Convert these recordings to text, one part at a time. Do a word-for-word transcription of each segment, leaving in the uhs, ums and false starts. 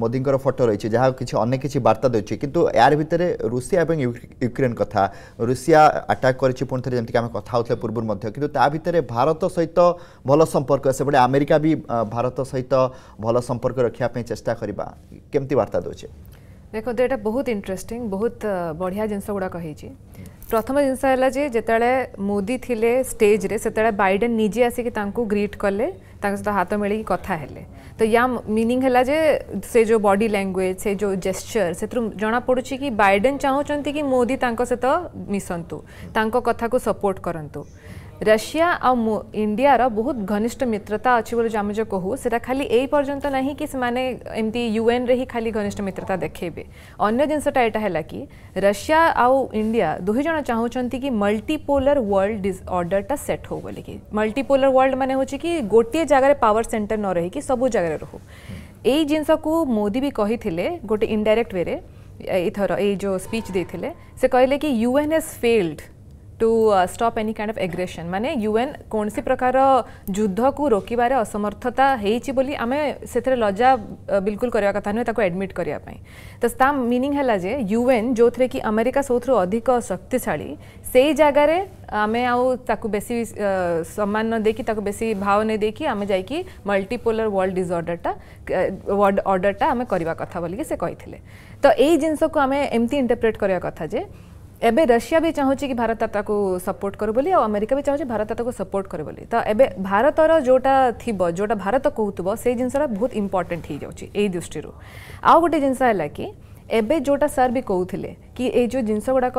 मोदी फटो रही है जहाँ किसी अनेक किसी वार्ता देती किंतु यार भितर रूसिया और यूक्रेन कथा रूसिया आटाक करें पुणी थे जमीक आम कथे पूर्व कि भाई भारत सहित भल संपर्क सेपटे आमेरिका भी भारत सहित भल संपर्क रखापी चेषा करवा केमती वार्ता दौचे देख तो ये बहुत इंटरेस्टिंग बहुत बढ़िया जिनस गुड़ाक हो प्रथम जिनस जिते मोदी थिले स्टेज रे से बाइडेन निजे आसिक ग्रीट कले सहित हाथ मिली कथा हेले तो या मीनिंग है जे से जो बॉडी लैंग्वेज से जो जेस्चर से जना पड़ुछि कि बाइडेन चाहूँगी कि मोदी सहित मिसंतु कथा को सपोर्ट करंतु रशिया आ इंडिया बहुत घनिष्ठ मित्रता अच्छी बोले आम जो कहू से खाली यही पर्यंत ना कि एमती यूएन रे ही खाली घनिष्ठ मित्रता देखेबे अन्य जिनसटा एटा हैला कि रशिया आ इंडिया दुही जन चाहूँगी कि मल्टीपोलर वर्ल्ड डिसऑर्डरटा सेट हो बोल कि मल्टीपोलर वर्ल्ड माने होछि कि गोटे जगह पावर सेंटर न रही कि सबु जगह रहू यही जिनस को मोदी भी कही गोटे इनडायरेक्ट वे एथर ए जो स्पीच देथिले से कहले कि UN has failed to stop any kind of aggression माने यूएन कौन सी प्रकार युद्ध को रोकबार असमर्थता होती आम से लज्जा बिल्कुल करवा कथा नुहे ताको एडमिट करने तो मीनिंग है जे यूएन जो थे कि अमेरिका सबुठु अधिक शक्तिशाली से जगार आम आउ बेसी सम्मान न देकी ताको बेसी भाव नहीं देकी आम जाइकी मल्टीपोलर वर्ल्ड डिसऑर्डरटा वर्ल्ड ऑर्डरटा आम करवा कथा बोलिके से कही तो यही जिनस को आम एमती इंटरप्रेट करवा कथा जे एबे रशिया भी चाहूँगी कि भारत ताको सपोर्ट करू बोली और अमेरिका भी चाहूँगी भारत ताको सपोर्ट करू बोली तो एबे भारतर जोटा थी जोटा भारत कहूब से जिनसा बहुत इंपोर्टेंट हो जाउछि एई दृष्टि आउ गोटे जिनसा हैला कि एबे जोटा सर भी कहूले कि ए जो जिनस गुड़ाक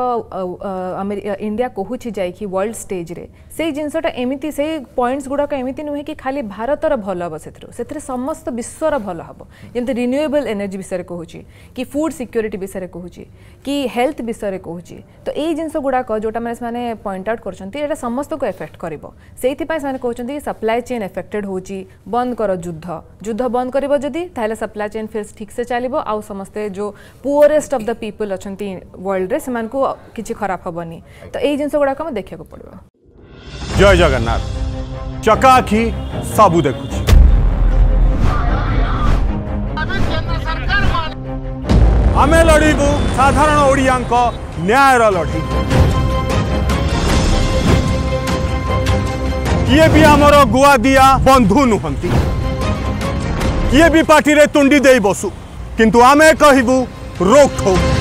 इंडिया कहूँ जाकि वर्ल्ड स्टेज रे से जिनसटा एमती से पॉइंट्स गुड़ाक एमती नुहे कि खाली भारतर भल हम से समस्त विश्वर भल हम जमी रिन्यूएबल एनर्जी विषय कहूँ कि फूड सिक्योरिटी विषय कहूँ कि हेल्थ विषय कहूँ तो यही जिनस गुड़ाक जोटा मैंने पॉइंट आउट कर समस्त को एफेक्ट कर कहते सप्लाई चेन एफेक्टेड हो बंद कर युद्ध युद्ध बंद कर सप्लाई चेन फिर ठीक से चलो आउ समस्ते जो पुअरेस्ट ऑफ द पीपल अच्छा वर्ल्ड रे समान को किसी खराब हेनी तो यही जिनस गुड़ाक देखा पड़ो। जय जगन्नाथ चकाखी सबू देखु आम लड़ू साधारण ओडिया न्यायर लड़ी किए भी आमर गुआ दिया बंधु नुहंती किए भी पार्टी रे तुंडी दे बसु किंतु आमे कहबू रोक ठोक।